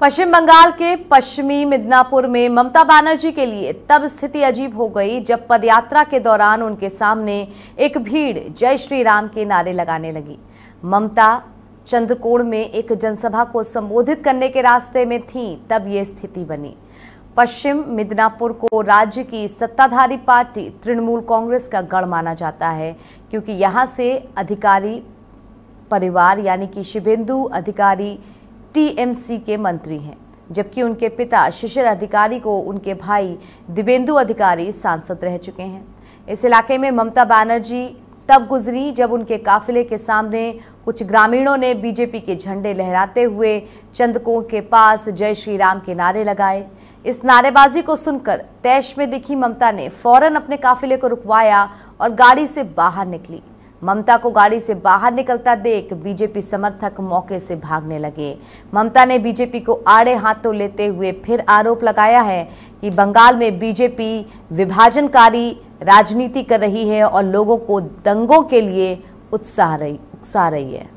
पश्चिम बंगाल के पश्चिमी मिदनापुर में ममता बनर्जी के लिए तब स्थिति अजीब हो गई जब पदयात्रा के दौरान उनके सामने एक भीड़ जय श्री राम के नारे लगाने लगी। ममता चंद्रकोण में एक जनसभा को संबोधित करने के रास्ते में थी तब ये स्थिति बनी। पश्चिम मिदनापुर को राज्य की सत्ताधारी पार्टी तृणमूल कांग्रेस का गढ़ माना जाता है क्योंकि यहाँ से अधिकारी परिवार यानी कि दिवेंदु अधिकारी टीएमसी के मंत्री हैं, जबकि उनके पिता शिशिर अधिकारी को उनके भाई दिवेंदु अधिकारी सांसद रह चुके हैं। इस इलाके में ममता बनर्जी तब गुजरी जब उनके काफिले के सामने कुछ ग्रामीणों ने बीजेपी के झंडे लहराते हुए चंद्रकोण के पास जय श्री राम के नारे लगाए। इस नारेबाजी को सुनकर तैश में दिखी ममता ने फौरन अपने काफिले को रुकवाया और गाड़ी से बाहर निकली। ममता को गाड़ी से बाहर निकलता देख बीजेपी समर्थक मौके से भागने लगे। ममता ने बीजेपी को आड़े हाथों लेते हुए फिर आरोप लगाया है कि बंगाल में बीजेपी विभाजनकारी राजनीति कर रही है और लोगों को दंगों के लिए उकसा रही है।